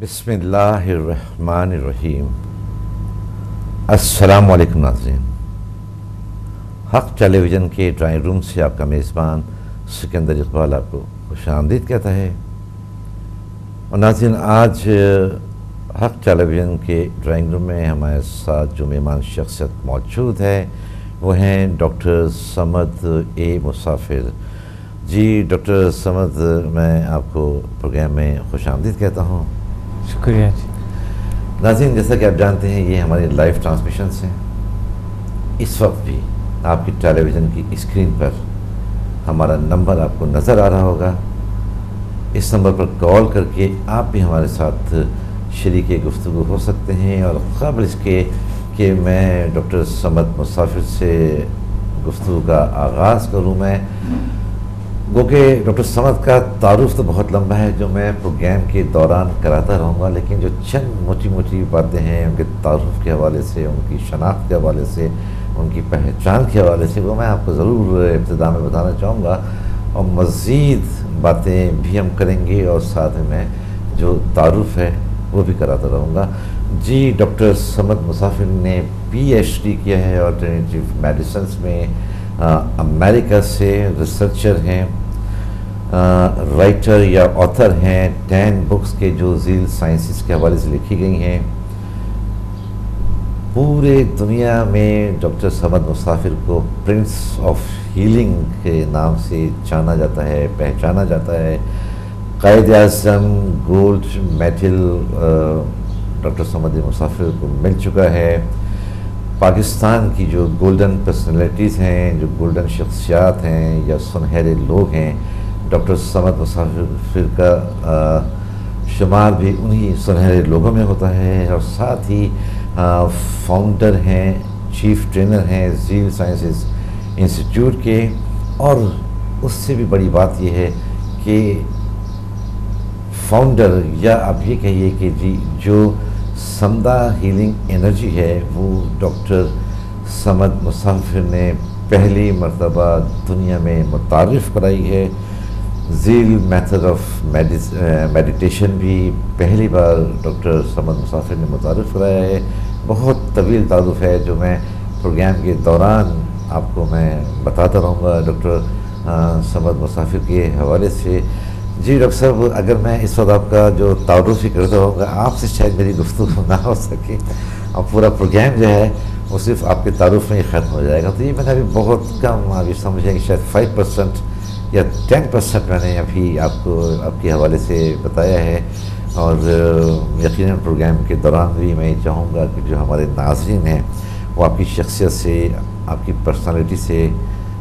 बिस्मिल्लाहिर्रहमानिर्रहीम। अस्सलाम वालेकुम नाज़रीन। हक़ टेलीविज़न के ड्राइंग रूम से आपका मेज़बान सिकंदर इकबाल आपको खुश आमदीद कहता है। और नाज़रीन, आज हक़ टेलीविज़न के ड्राइंग रूम में हमारे साथ जो मेहमान शख्सियत मौजूद है वो हैं डॉक्टर समद ए मुसाफिर जी। डॉक्टर समद, मैं आपको प्रोग्राम में खुश आमदीद कहता हूँ। शुक्रिया जी। नाज़रीन, जैसा कि आप जानते हैं ये हमारे लाइव ट्रांसमिशन हैं। इस वक्त भी आपकी टेलीविज़न की स्क्रीन पर हमारा नंबर आपको नज़र आ रहा होगा। इस नंबर पर कॉल करके आप भी हमारे साथ शरीके गुफ्तगू हो सकते हैं। और ख़बर इसके कि मैं डॉक्टर समद मुसाफिर से गुफ्तगू का आगाज़ करूँ, मैं गो के डॉक्टर समद का तारुफ तो बहुत लंबा है जो मैं प्रोग्राम के दौरान कराता रहूँगा, लेकिन जो चंद मोटी मोटी बातें हैं उनके तारुफ के हवाले से, उनकी शनाख्त के हवाले से, उनकी पहचान के हवाले से, वो मैं आपको ज़रूर इब्तिदा में बताना चाहूँगा। और मज़ीद बातें भी हम करेंगे और साथ में जो तारुफ है वो भी कराता रहूँगा जी। डॉक्टर समद मुसाफिर ने PhD किया है ऑल्टरनेटिव मेडिसिन में, अमेरिका से रिसर्चर हैं, राइटर या ऑथर हैं 10 बुक्स के जो ज़ील साइंसेस के हवाले से लिखी गई हैं। पूरे दुनिया में डॉक्टर समद मुसाफिर को प्रिंस ऑफ हीलिंग के नाम से जाना जाता है, पहचाना जाता है। Quaid-e-Azam gold medal doctor Samad Musafir को मिल चुका है। पाकिस्तान की जो गोल्डन पर्सनैलिटीज़ हैं, जो गोल्डन शख्सियात हैं या सुनहरे लोग हैं, डॉक्टर समद मुसाफिर का शुमार भी उन्हीं सुनहरे लोगों में होता है। और साथ ही फाउंडर हैं, चीफ ट्रेनर हैं ज़ील साइंसेस इंस्टीट्यूट के। और उससे भी बड़ी बात यह है कि फाउंडर, या आप ये कहिए कि जी जो समदा हीलिंग एनर्जी है वो डॉक्टर समद मुसाफिर ने पहली मरतबा दुनिया में मुतारिफ़ कराई है। ज़ील मेथड ऑफ मेडिटेशन भी पहली बार डॉक्टर समद मुसाफिर ने मुतारिफ़ कराया है। बहुत तवील तारुफ है जो मैं प्रोग्राम के दौरान आपको मैं बताता रहूँगा डॉक्टर समद मुसाफिर के हवाले से। जी डॉक्टर साहब, अगर मैं इस वक्त आपका जो तारुफ ही करता होगा, आपसे शायद मेरी गुफ्तगू ना हो सके और पूरा प्रोग्राम जो है वो सिर्फ आपके तारुफ में ही ख़त्म हो जाएगा। तो ये मैंने अभी बहुत कम, अभी समझें कि शायद 5% या 10% मैंने अभी आपको आपके हवाले से बताया है। और यकीनन प्रोग्राम के दौरान भी मैं चाहूँगा कि जो हमारे नाज़रीन हैं वो आपकी शख्सियत से, आपकी पर्सनैलिटी से,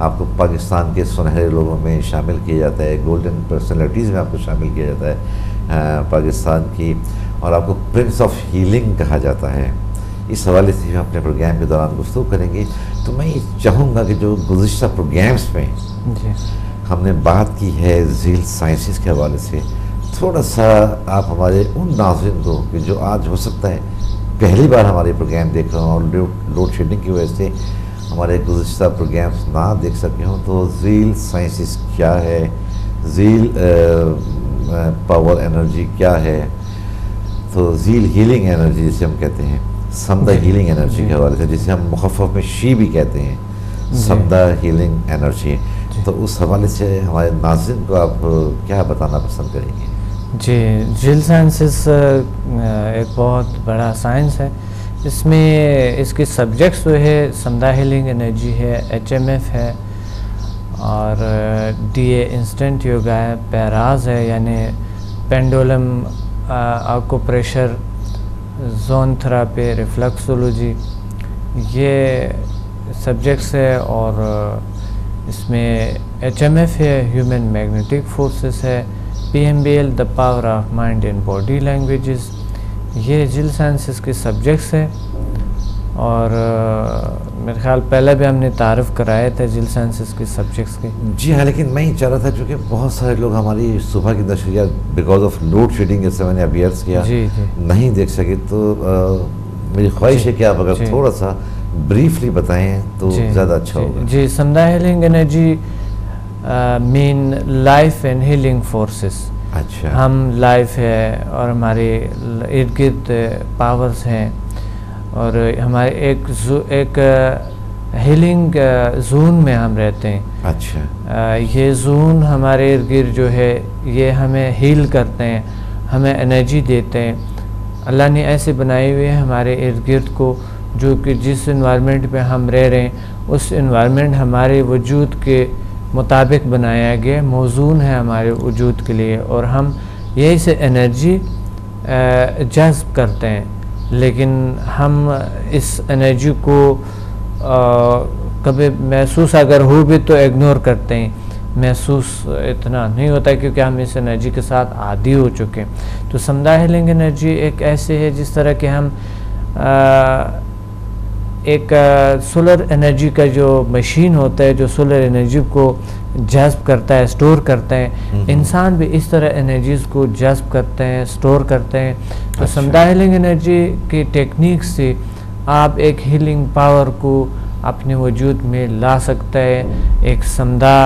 आपको पाकिस्तान के सुनहरे लोगों में शामिल किया जाता है, गोल्डन पर्सनैलिटीज़ में आपको शामिल किया जाता है पाकिस्तान की, और आपको प्रिंस ऑफ हीलिंग कहा जाता है। इस हवाले से हम अपने प्रोग्राम के दौरान गुफ्तगू करेंगे। तो मैं ये चाहूँगा कि जो गुज़िश्ता प्रोग्राम्स में हमने बात की है ज़ील साइंसेस के हवाले से, थोड़ा सा आप हमारे उन नाज़रीन को कि जो आज हो सकता है पहली बार हमारे प्रोग्राम देख रहे हों और लोड शेडिंग की वजह से हमारे गुज़िश्ता प्रोग्राम्स ना देख सके हों, तो ज़ील साइंसेस क्या है, ज़ील पावर एनर्जी क्या है, तो ज़ील हीलिंग एनर्जी जिसे हम कहते हैं, समदा हीलिंग एनर्जी के हवाले से जिसे हम मुख़फ़्फ़फ़ में शी भी कहते हैं, समदा हीलिंग एनर्जी, तो उस हवाले से हमारे नाज़रीन को आप क्या बताना पसंद करेंगे? जी, ज़ील साइंसेस एक बहुत बड़ा साइंस है। इसमें इसके सब्जेक्ट्स जो है समदा हीलिंग एनर्जी है, HMF है, और DA इंस्टेंट योगा है, पैराज है यानी pendulum acupressure, zone therapy, reflexology, ये सब्जेक्ट्स है। और इसमें HMF है, ह्यूमन मैग्नेटिक फोर्सेस है, PMBL the power of mind and body languages, ये ज़ील साइंसेस के सब्जेक्ट्स हैं। और मेरे ख्याल पहले भी हमने तारुफ कराए थे ज़ील साइंसेस के सब्जेक्ट्स के। जी हाँ, लेकिन मैं ही चाह रहा था चूँकि बहुत सारे लोग हमारी सुबह की नशरिया बिकॉज ऑफ लोड शेडिंग, जैसे मैंने अभी अर्ज़ किया, नहीं देख सके, तो मेरी ख्वाहिश है कि आप अगर थोड़ा सा ब्रीफली बताएँ तो ज़्यादा अच्छा होगा। जी, समदा healing energy mean life and healing forces. अच्छा, हम लाइफ है और हमारे इर्द गिर्द पावर्स हैं और हमारे एक हीलिंग जोन में हम रहते हैं। अच्छा, ये जोन हमारे इर्द गिर्द जो है ये हमें हील करते हैं, हमें एनर्जी देते हैं। अल्लाह ने ऐसे बनाए हुए हमारे इर्द गिर्द को जो कि जिस इन्वायरमेंट में हम रह रहे हैं उस इन्वायरमेंट हमारे वजूद के मुताबिक बनाया गया मौजून है हमारे वजूद के लिए और हम यही से एनर्जी जज्ब करते हैं। लेकिन हम इस एनर्जी को कभी महसूस अगर हो भी तो इग्नोर करते हैं, महसूस इतना नहीं होता क्योंकि हम इस एनर्जी के साथ आदी हो चुके हैं। तो समदा हीलिंग एनर्जी एक ऐसे है जिस तरह के हम एक सोलर एनर्जी का जो मशीन होता है जो सोलर एनर्जी को जज्ब करता है, स्टोर करते हैं, इंसान भी इस तरह एनर्जीज को जज्ब करते हैं, स्टोर करते हैं। तो अच्छा, समदा हीलिंग एनर्जी की टेक्निक से आप एक हीलिंग पावर को अपने वजूद में ला सकते हैं, एक समदा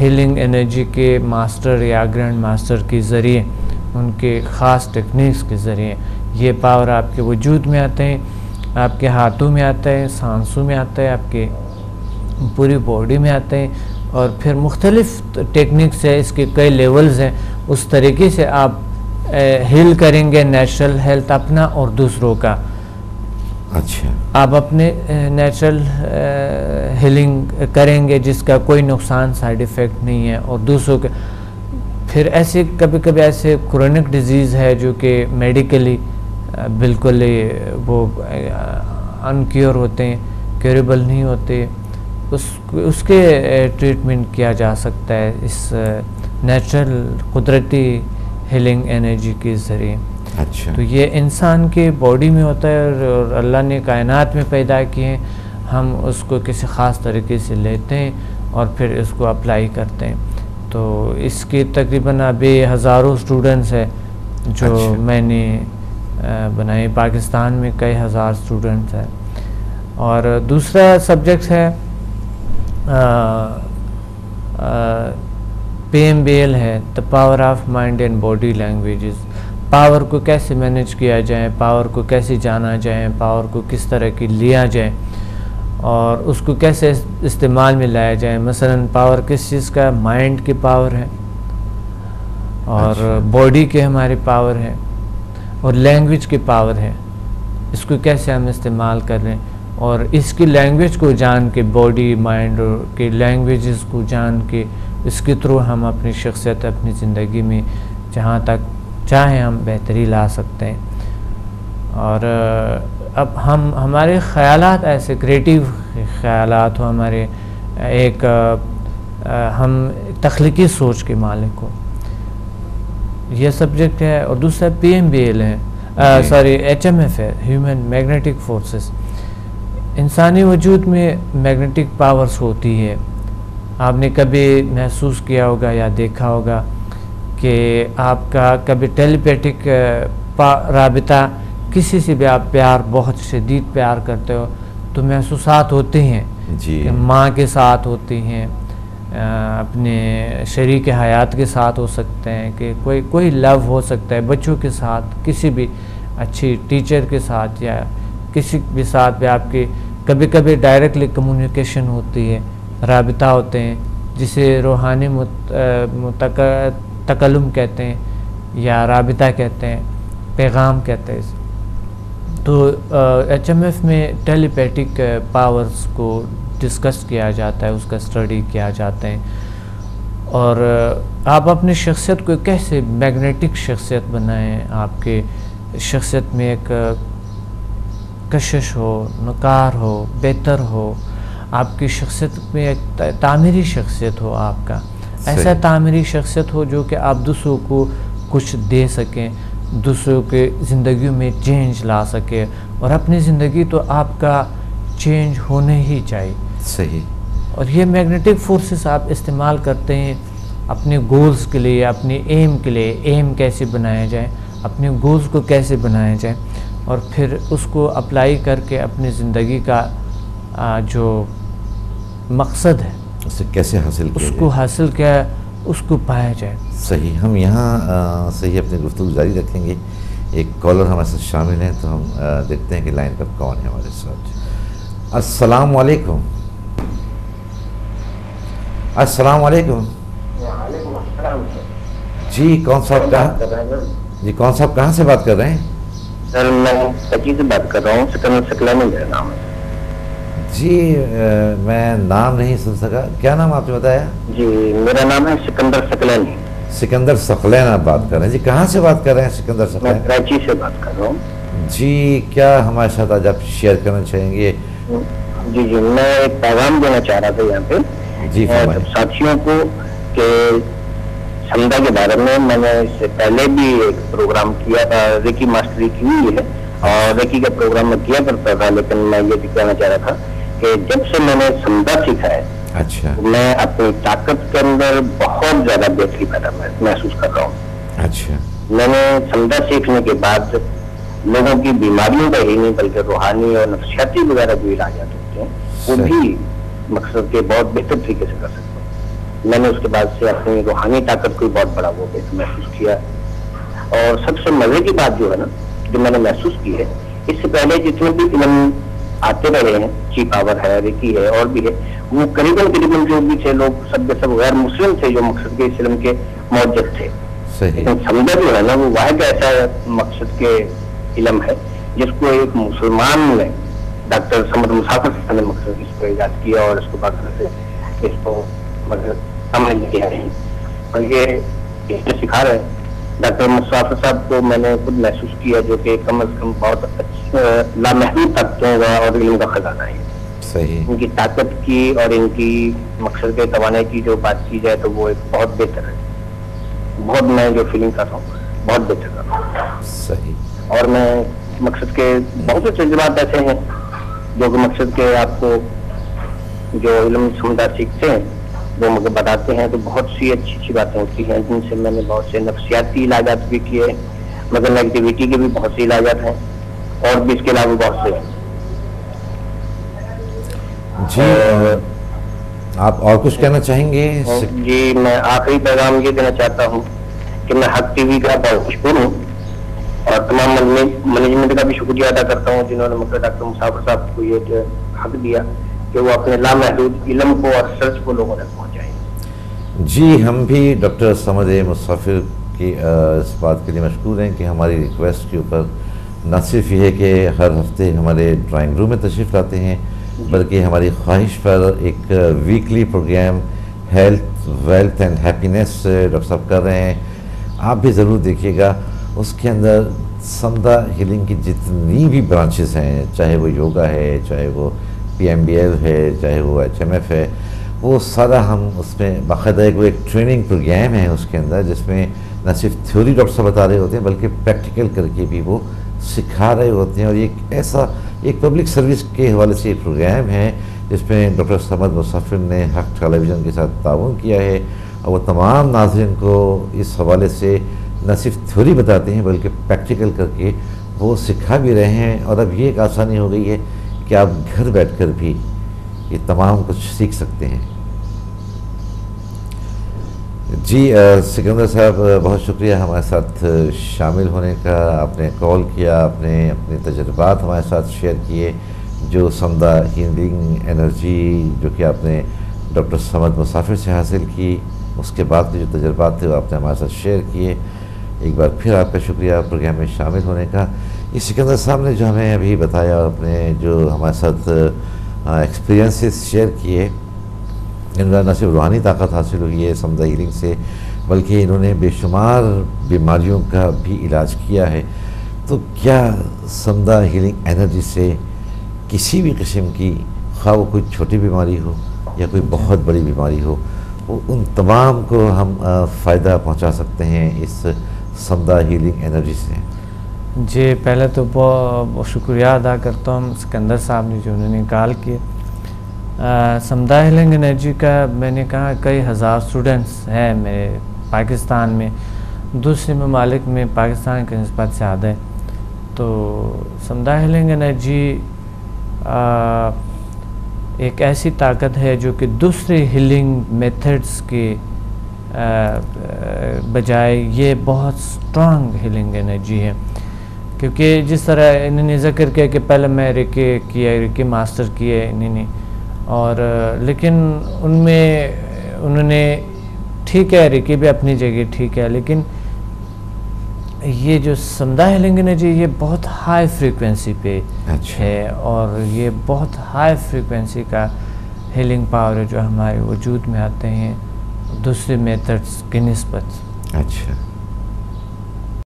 हीलिंग एनर्जी के मास्टर या ग्रैंड मास्टर के ज़रिए, उनके ख़ास टेक्निक्स के ज़रिए ये पावर आपके वजूद में आते हैं, आपके हाथों में आते हैं, सांसों में आते हैं, आपके पूरी बॉडी में आते हैं। और फिर मुख्तलिफ टेक्निक्स है, इसके कई लेवल्स हैं, उस तरीके से आप हील करेंगे नेचुरल हेल्थ अपना और दूसरों का। अच्छा, आप अपने नेचुरल हीलिंग करेंगे जिसका कोई नुकसान साइड इफ़ेक्ट नहीं है और दूसरों के। फिर ऐसे कभी कभी ऐसे क्रोनिक डिजीज़ है जो कि मेडिकली बिल्कुल वो अनक्योर होते हैं, क्योरेबल नहीं होते, उसके ट्रीटमेंट किया जा सकता है इस नेचुरल कुदरती हीलिंग एनर्जी के ज़रिए। अच्छा, तो ये इंसान के बॉडी में होता है और अल्लाह ने कायनात में पैदा किए हैं, हम उसको किसी ख़ास तरीके से लेते हैं और फिर इसको अप्लाई करते हैं। तो इसके तकरीबन अभी हज़ारों स्टूडेंट्स है जो अच्छा, मैंने बनाए, पाकिस्तान में कई हज़ार स्टूडेंट्स हैं। और दूसरा सब्जेक्ट है PMBL है, the power of mind and body languages. Power को कैसे मैनेज किया जाए, पावर को कैसे जाना जाए, पावर को किस तरह की लिया जाए और उसको कैसे इस्तेमाल में लाया जाए। मसलन पावर किस चीज़ का, माइंड की पावर है और अच्छा, बॉडी के हमारे पावर है और लैंग्वेज की पावर है, इसको कैसे हम इस्तेमाल कर लें और इसकी लैंग्वेज को जान के, बॉडी माइंड के लैंग्वेजेस को जान के, इसके थ्रू हम अपनी शख्सियत अपनी ज़िंदगी में जहाँ तक चाहे हम बेहतरी ला सकते हैं। और अब हम हमारे ख़यालात ऐसे क्रिएटिव ख़यालात हो, हमारे एक हम तख्लीकी सोच के मालिक हो, यह सब्जेक्ट है। और दूसरा PMBL है, सॉरी HMF है, ह्यूमन मैग्नेटिक फोर्सेस। इंसानी वजूद में मैग्नेटिक पावर्स होती है, आपने कभी महसूस किया होगा या देखा होगा कि आपका कभी टेलीपैथिक राबिता, किसी से भी आप प्यार, बहुत शदीद प्यार करते हो तो महसूसात होती हैं जी, माँ के साथ होती हैं, अपने शरीक हयात के साथ हो सकते हैं, कि कोई लव हो सकता है, बच्चों के साथ, किसी भी अच्छी टीचर के साथ या किसी भी साथ भी आपकी कभी कभी डायरेक्टली कम्युनिकेशन होती है, राबिता होते हैं जिसे रूहानी तकल्लुम कहते हैं या राबिता कहते हैं, पैगाम कहते हैं। तो HMF में टेलीपैथिक पावर्स को डिस्कस किया जाता है, उसका स्टडी किया जाता है और आप अपनी शख्सियत को कैसे मैग्नेटिक शख्सियत बनाएं, आपके शख्सियत में एक कशिश हो, नकार हो, बेहतर हो, आपकी शख्सियत में एक तामीरी शख्सियत हो, आपका ऐसा तामीरी शख्सियत हो जो कि आप दूसरों को कुछ दे सकें, दूसरों के ज़िंदगी में चेंज ला सके और अपनी ज़िंदगी तो आपका चेंज होने ही चाहिए। सही। और ये मैग्नेटिक फोर्सेस आप इस्तेमाल करते हैं अपने गोल्स के लिए, अपने एम के लिए, एम कैसे बनाया जाए, अपने गोल्स को कैसे बनाया जाए और फिर उसको अप्लाई करके अपनी ज़िंदगी का जो मकसद है उसे कैसे हासिल किया, उसको हासिल किया उसको पाया जाए। सही, हम यहाँ से ही अपनी गुफ्तगू जारी रखेंगे। एक कॉलर हमारे साथ शामिल हैं, तो हम देखते हैं कि लाइन पर कौन है हमारे साथ। अस्सलाम वालेकुम। अस्सलाम वालेकुम। जी कौन साहब, कहाँ जी कौन साहब, कहाँ से बात कर रहे हैं? सर मैं सकी से बात कर रहा हूँ, सिकंदर सक़लैन मेरा नाम है जी। मैं नाम नहीं सुन सका, क्या नाम आपने बताया? जी मेरा नाम है सिकंदर सक़लैन। सिकंदर सक़लैन आप बात कर रहे हैं जी, कहाँ से बात कर रहे हैं सिकंदर सक़लैन? मैं कराची से बात कर रहा हूँ जी। क्या हमारे साथ आज आप शेयर करना चाहेंगे? जी जी मैं एक पैगाम देना चाह रहा था यहाँ पे जी साथियों को कि समदा के बारे में मैंने इससे पहले भी एक प्रोग्राम किया था, रेकी मास्टरी की हुई है और रेकी का प्रोग्राम मैं किया करता था, लेकिन मैं ये भी कहना चाह रहा था कि जब से मैंने समदा सीखा है, अच्छा, मैं अपनी ताकत के अंदर बहुत ज्यादा बेहतरी पैदा महसूस कर रहा हूँ। अच्छा, मैंने समदा सीखने के बाद लोगों की बीमारियों का ही नहीं बल्कि रूहानी और नफसियाती वगैरह जो इलाज आ सकते हैं वो भी मकसद के बहुत बेहतर तरीके से कर सकता हूँ। मैंने उसके बाद से अपनी रूहानी ताकत को बहुत बड़ा वो महसूस किया। और सबसे मजे की बात जो है ना, जो मैंने महसूस की है, इससे पहले जितने भी इलम आते रहे हैं, ची पावर है, रेकी है और भी है, वो करीबन करीबन जो भी थे लोग सब के सब गैर मुस्लिम थे जो मकसद के इस्लाम के मौजूद थे। लेकिन समझा जो है ना, वो वाहिद ऐसा मकसद के इलम है जिसको एक मुसलमान ने, डॉक्टर समद मुसाफिर ने मकसद इसको ईजाद किया और इसको मकसद से इसको मकसद समझ लिया है। और ये इसने सिखा रहे हैं डॉक्टर मुसाफिर साहब को, मैंने खुद महसूस किया जो कि कम अज कम बहुत अच्छा लामहदूद ताकतों का और इल्म का खजाना है। सही, इनकी ताकत की और इनकी मकसद के तवाने की जो बात की जाए तो वो एक बहुत बेहतर है, बहुत मैं जो फीलिंग कर रहा हूँ बहुत बेहतर कर रहा हूँ। सही, और मैं मकसद के बहुत से तजुर्बात ऐसे हैं जो कि मकसद के आपको जो इल्म समझा सीखते हैं वो मुझे बताते हैं, तो बहुत सी अच्छी अच्छी बातें होती हैं जिनसे मैंने बहुत से नफसियाती इलाजात भी किए, मगर नेगेटिविटी के भी बहुत से इलाजात हैं और भी इसके अलावा बहुत से हैं जी। आप और कुछ कहना चाहेंगे? जी मैं आखिरी पैगाम ये देना चाहता हूँ कि मैं हक टीवी का बहुत मशहूर हूँ और तमाम मैनेजमेंट का भी शुक्रिया अदा करता हूँ जिन्होंने मुझे डॉक्टर मुसाफिर साहब को ये हक दिया कि वो अपने लामहदूद इल्म को और सर्च को लोगों तक पहुँचाएं। जी हम भी डॉक्टर समद ए मुसाफिर की इस बात के लिए मशकूर हैं कि हमारी रिक्वेस्ट के ऊपर न सिर्फ ये कि हर हफ्ते हमारे ड्राइंग रूम में तशरीफ़ लाते हैं, बल्कि हमारी ख्वाहिश पर एक weekly programme health wealth and happiness doctor साहब कर रहे हैं, आप भी ज़रूर देखिएगा। उसके अंदर समदा हीलिंग की जितनी भी ब्रांचेस हैं, चाहे वो योगा है, चाहे वो PMBL है, चाहे वो HMF है, वो सारा हम उसमें बाकायदा एक वो एक ट्रेनिंग प्रोग्राम है उसके अंदर, जिसमें न सिर्फ थ्योरी डॉक्टर साहब बता रहे होते हैं बल्कि प्रैक्टिकल करके भी वो सिखा रहे होते हैं। और एक ऐसा एक पब्लिक सर्विस के हवाले से एक प्रोग्राम है जिसमें डॉक्टर समद मुसाफिर ने हक टेलीविज़न के साथ ताउन किया है और वो तमाम नाज़रीन को इस हवाले से न सिर्फ थ्योरी बताते हैं बल्कि प्रैक्टिकल करके वो सिखा भी रहे हैं। और अब ये एक आसानी हो गई है कि आप घर बैठकर भी ये तमाम कुछ सीख सकते हैं जी। सिकंदर साहब बहुत शुक्रिया हमारे साथ शामिल होने का, आपने कॉल किया, आपने अपने तजुर्बात हमारे साथ शेयर किए, जो समदा हीलिंग एनर्जी जो कि आपने डॉक्टर समद मुसाफिर से हासिल की, उसके बाद के जो तजुर्बात थे वो आपने हमारे साथ शेयर किए। एक बार फिर आपका शुक्रिया प्रोग्राम में शामिल होने का। इस सिकंदर साहब ने जो हमें अभी बताया और अपने जो हमारे साथ एक्सपीरियंसेस शेयर किए, इनका न सिर्फ रूहानी ताकत हासिल हुई है समदा हीलिंग से, बल्कि इन्होंने बेशुमार बीमारियों का भी इलाज किया है। तो क्या समदा हीलिंग एनर्जी से किसी भी किस्म की, खा वो कोई छोटी बीमारी हो या कोई बहुत बड़ी बीमारी हो, वो उन तमाम को हम फ़ायदा पहुंचा सकते हैं इस समदा हीलिंग एनर्जी से? जी पहले तो बहुत शुक्रिया अदा करता हूँ सिकंदर साहब ने जो उन्होंने कॉल किया। समदा हीलिंग एनर्जी का मैंने कहा कई हज़ार स्टूडेंट्स हैं मेरे पाकिस्तान में, दूसरे ममालिक में पाकिस्तान के नस्बत ज़्यादा है। तो समदा हीलिंग एनर्जी एक ऐसी ताकत है जो कि दूसरे हीलिंग मेथड्स के बजाय ये बहुत स्ट्रॉन्ग हीलिंग एनर्जी है। क्योंकि जिस तरह इन्होंने ज़िक्र किया कि पहले मैं रेकी किया, रेकी मास्टर किए इन्होंने, और लेकिन उनमें उन्होंने ठीक है रेकी भी अपनी जगह ठीक है, लेकिन ये जो समुदाय हीलिंग एनर्जी ये बहुत हाई फ्रीक्वेंसी पे है और ये बहुत हाई फ्रीक्वेंसी का हीलिंग पावर है जो हमारे वजूद में आते हैं दूसरे मेथड्स की निस्बत। अच्छा